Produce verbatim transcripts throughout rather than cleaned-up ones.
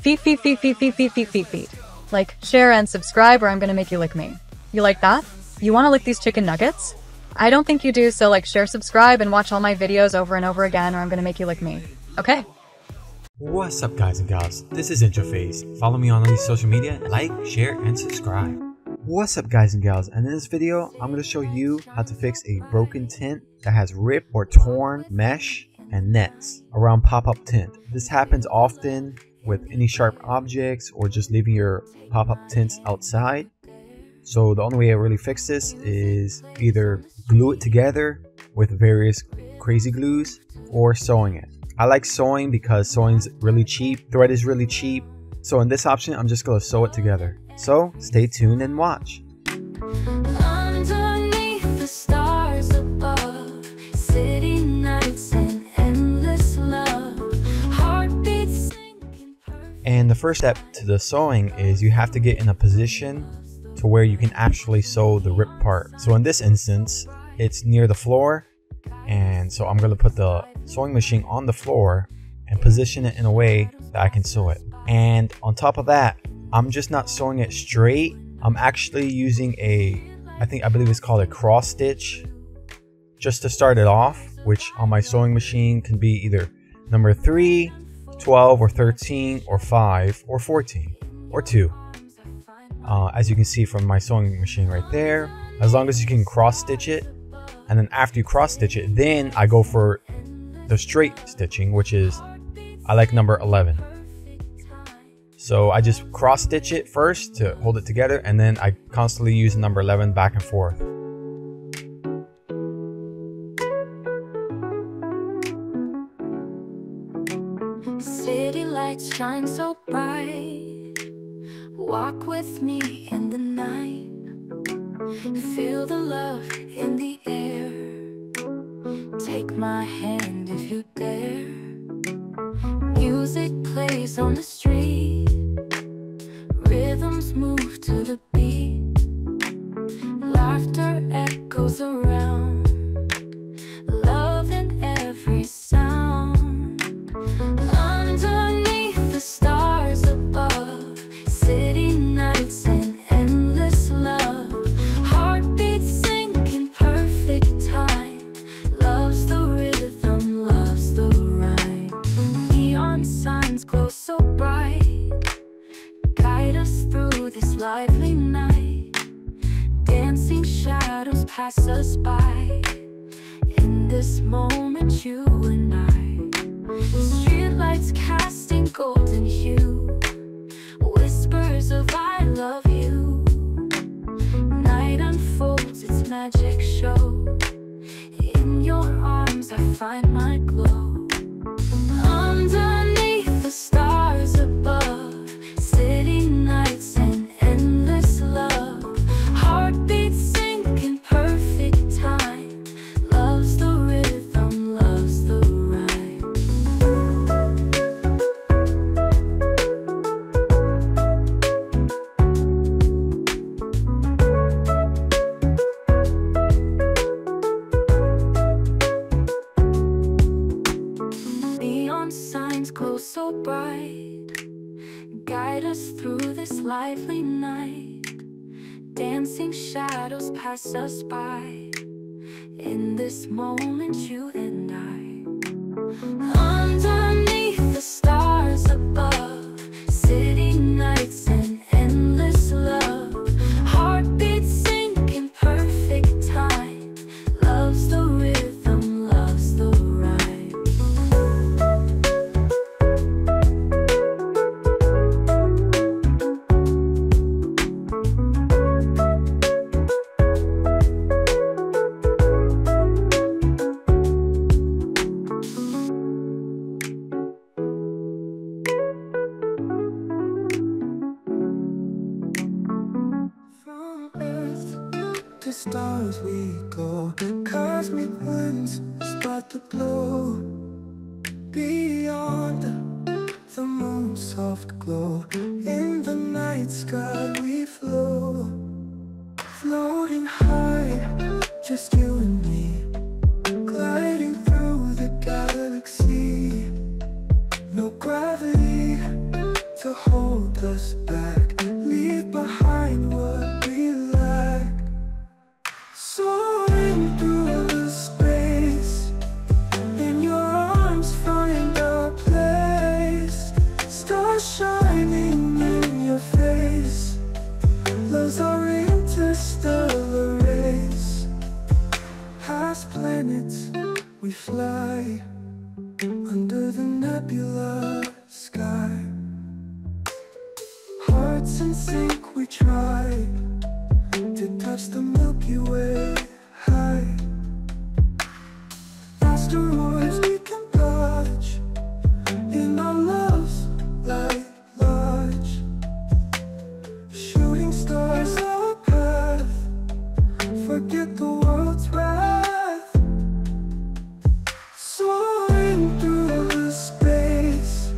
feet, feet, feet, feet, feet, feet, feet, feet, feet. Like, share, and subscribe, or I'm gonna make you lick me. You like that? You wanna lick these chicken nuggets? I don't think you do, so like, share, subscribe, and watch all my videos over and over again, or I'm gonna make you lick me. Okay? What's up, guys and gals? This is Introphaze. Follow me on all these social media, like, share, and subscribe. What's up, guys and gals, and in this video, I'm gonna show you how to fix a broken tent that has ripped or torn mesh and nets around pop-up tent. This happens often with any sharp objects or just leaving your pop-up tents outside. So the only way I really fix this is either glue it together with various crazy glues or sewing it. I like sewing because sewing's really cheap, thread is really cheap. So in this option, I'm just gonna sew it together. So stay tuned and watch. And the first step to the sewing is you have to get in a position to where you can actually sew the ripped part. So in this instance, it's near the floor, and so I'm going to put the sewing machine on the floor and position it in a way that I can sew it. And on top of that, I'm just not sewing it straight. I'm actually using a, I think I believe it's called a cross stitch, just to start it off, which on my sewing machine can be either number three, twelve, or thirteen, or five, or fourteen, or two. Uh, as you can see from my sewing machine right there, as long as you can cross stitch it, and then after you cross stitch it, then I go for the straight stitching, which is, I like number eleven. So I just cross stitch it first to hold it together, and then I constantly use number eleven back and forth. City lights shine so bright. Walk with me in the night. Feel the love in the air. Take my hand if you dare. Music plays on the street. Rhythms move to the beat. Laughter echoes around. Love in every sound. Pass us by in this moment, you and I. Streetlights casting golden hue, whispers of I love you. Night unfolds its magic show. In your arms, I find my glow. Underneath the stars above, city nights and endless love. Heartbeats. Lively night, dancing shadows pass us by. In this moment, you and I. Underneath the stars above, city nights and endless love. Heartbeats sink in perfect time. Love's the rhythm, love's the rhyme. Stars we go, cosmic winds spot the glow. Beyond the moon's soft glow, in the night sky we flow. Floating high, just you and me, gliding through the galaxy. No gravity to away under the nebula sky. Hearts in sync, we try to touch the Milky Way high. Asteroids we can dodge in our love's light lodge. Shooting stars, our path. Forget the world's wrath. Soaring through the space,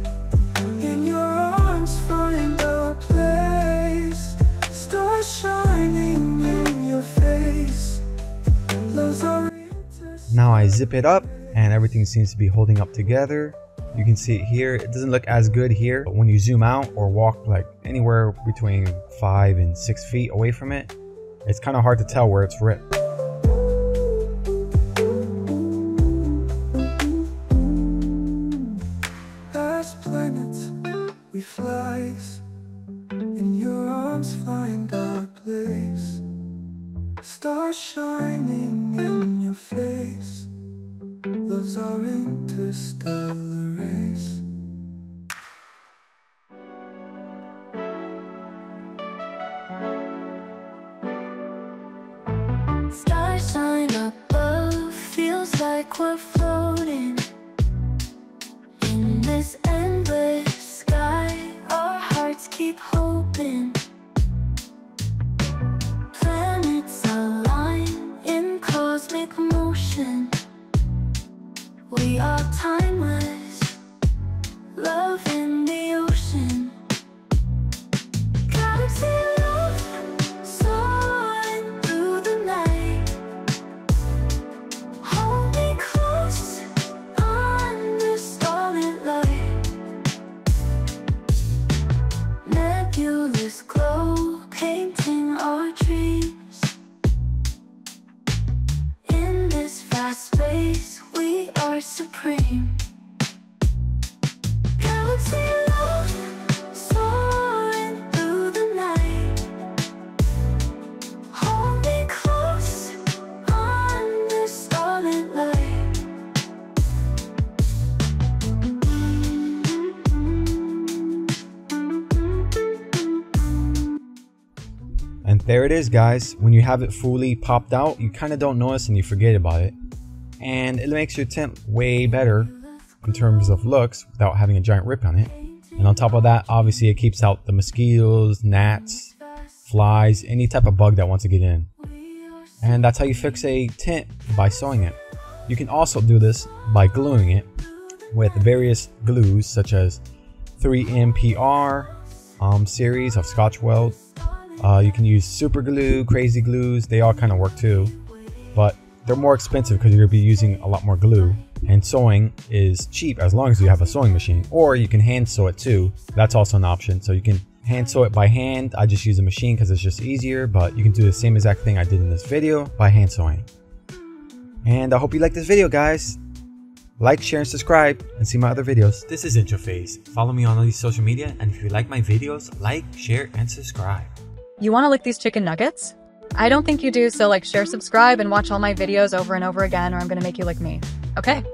in your arms find our place. Stars shining in your face. Love's our Now I zip it up and everything seems to be holding up together. You can see it here. It doesn't look as good here, but when you zoom out or walk like anywhere between five and six feet away from it, it's kind of hard to tell where it's ripped. Past planets, we flies, in your arms find our place. Stars shining in your face, love's our interstellar race. Stars shine above, feels like we're floating in this endless sky. Our hearts keep hoping. Motion, we are timeless, love in the ocean. Galaxy love, soaring through the night. Hold me close under starlit light. Nebulous glow, painting our dreams. Space, we are supreme. Galaxy love, soaring through the night. Hold me close under starlit light. And there it is, guys. When you have it fully popped out, you kind of don't notice and you forget about it. And it makes your tent way better in terms of looks without having a giant rip on it. And on top of that, obviously it keeps out the mosquitoes, gnats, flies, any type of bug that wants to get in. And that's how you fix a tent, by sewing it. You can also do this by gluing it with various glues such as three M P R um, series of Scotch-Weld. Uh, you can use super glue, crazy glues, they all kind of work too. But they're more expensive because you're going to be using a lot more glue, and sewing is cheap as long as you have a sewing machine, or you can hand sew it too. That's also an option. So you can hand sew it by hand. I just use a machine because it's just easier, but you can do the same exact thing I did in this video by hand sewing. And I hope you like this video, guys. Like, share, and subscribe, and see my other videos. This is Introphaze. Follow me on all these social media, and if you like my videos, like, share, and subscribe. You want to lick these chicken nuggets? I don't think you do, so like, share, subscribe, and watch all my videos over and over again, or I'm gonna make you like me. Okay.